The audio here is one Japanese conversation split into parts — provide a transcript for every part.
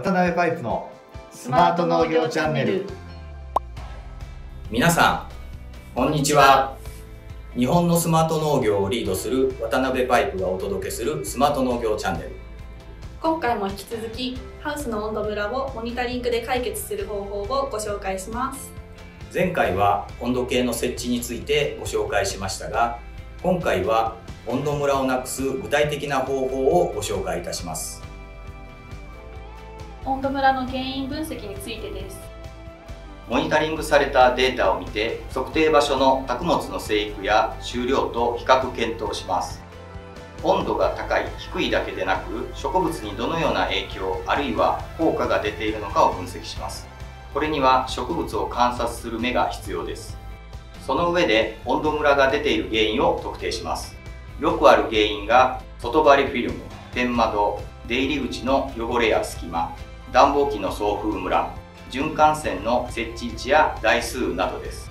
渡辺パイプのスマート農業チャンネル。皆さんこんにちは。日本のスマート農業をリードする渡辺パイプがお届けするスマート農業チャンネル。今回も引き続きハウスの温度ムラをモニタリングで解決する方法をご紹介します。前回は温度計の設置についてご紹介しましたが、今回は温度ムラをなくす具体的な方法をご紹介いたします。温度ムラの原因分析についてです。モニタリングされたデータを見て、測定場所の作物の生育や収量と比較検討します。温度が高い低いだけでなく、植物にどのような影響あるいは効果が出ているのかを分析します。これには植物を観察する目が必要です。その上で温度ムラが出ている原因を特定します。よくある原因が外張りフィルム、天窓、出入り口の汚れや隙間、暖房機の送風ムラ、循環線の設置位置や台数などです。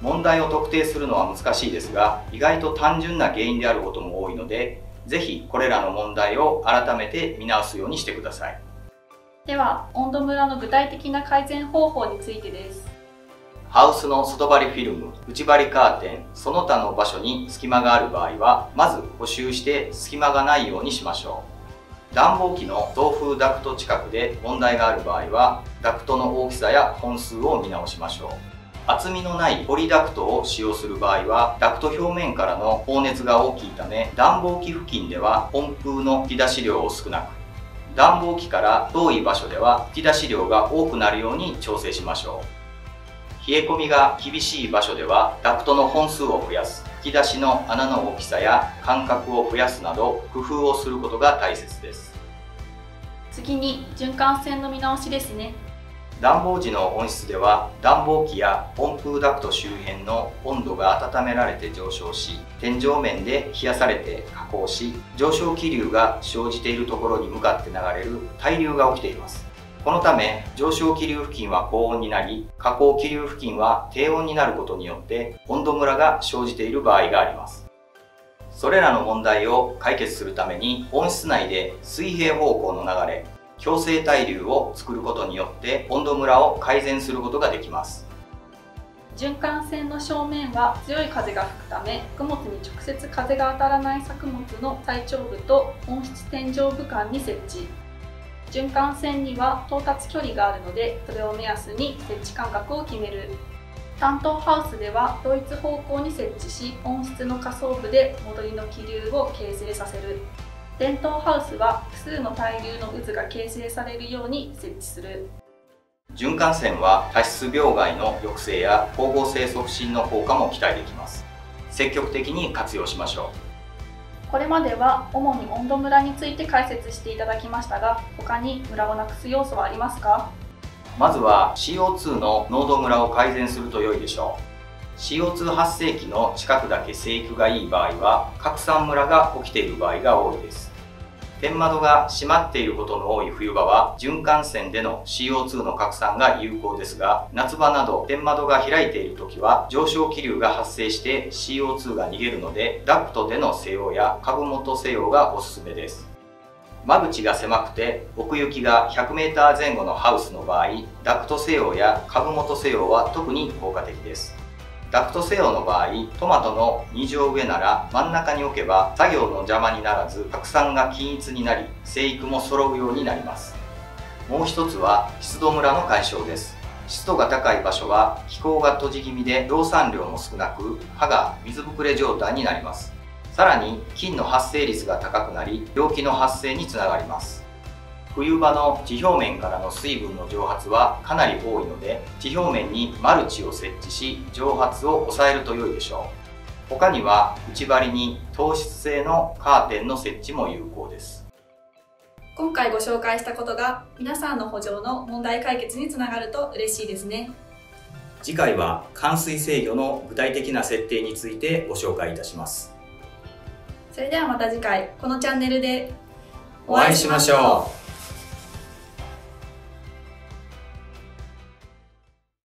問題を特定するのは難しいですが、意外と単純な原因であることも多いので、ぜひこれらの問題を改めて見直すようにしてください。では温度ムラの具体的な改善方法についてです。ハウスの外張りフィルム、内張りカーテン、その他の場所に隙間がある場合は、まず補修して隙間がないようにしましょう。暖房機の送風ダクト近くで問題がある場合は、ダクトの大きさや本数を見直しましょう。厚みのないポリダクトを使用する場合は、ダクト表面からの放熱が大きいため、暖房機付近では温風の吹き出し量を少なく、暖房機から遠い場所では吹き出し量が多くなるように調整しましょう。冷え込みが厳しい場所ではダクトの本数を増やす、吹き出しの穴の大きさや間隔を増やすなど工夫をすることが大切です。次に循環線の見直しですね。暖房時の温室では暖房機や温風ダクト周辺の温度が温められて上昇し、天井面で冷やされて下降し、上昇気流が生じているところに向かって流れる対流が起きています。このため上昇気流付近は高温になり、下降気流付近は低温になることによって温度ムラが生じている場合があります。それらの問題を解決するために、温室内で水平方向の流れ、強制対流を作ることによって温度ムラを改善することができます。循環線の正面は強い風が吹くため、作物に直接風が当たらない作物の最頂部と温室天井部間に設置。循環線には到達距離があるので、それを目安に設置間隔を決める。担当ハウスでは同一方向に設置し、温室の下層部で戻りの気流を形成させる。伝統ハウスは複数の対流の渦が形成されるように設置する。循環線は多湿病害の抑制や光合成促進の効果も期待できます。積極的に活用しましょう。これまでは主に温度ムラについて解説していただきましたが、他にムラをなくす要素はありますか？まずは CO2 の濃度ムラを改善すると良いでしょう。CO2 発生器の近くだけ生育がいい場合は、拡散ムラが起きている場合が多いです。天窓が閉まっていることの多い冬場は循環線での CO2 の拡散が有効ですが、夏場など天窓が開いている時は上昇気流が発生して CO2 が逃げるので、ダクトでの施養や株元施養がおすすめです。間口が狭くて奥行きが 100m 前後のハウスの場合、ダクト施養や株元施養は特に効果的です。ダクト施養の場合、トマトの2畳上なら真ん中に置けば作業の邪魔にならず、拡散が均一になり、生育も揃うようになります。もう一つは湿度ムラの解消です。湿度が高い場所は気候が閉じ気味で蒸散量も少なく、葉が水ぶくれ状態になります。さらに菌の発生率が高くなり、病気の発生につながります。冬場の地表面からの水分の蒸発はかなり多いので、地表面にマルチを設置し蒸発を抑えると良いでしょう。他には内張りに透湿性のカーテンの設置も有効です。今回ご紹介したことが皆さんの補助の問題解決につながると嬉しいですね。次回は寒水制御の具体的な設定についてご紹介いたします。それではまた次回このチャンネルでお会いしましょう。